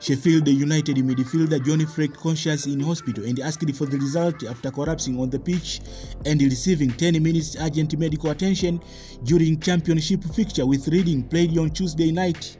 Sheffield United midfielder Johnny Freck Conscious in hospital and asked for the result after collapsing on the pitch and receiving 10 minutes urgent medical attention during championship fixture with Reading played on Tuesday night.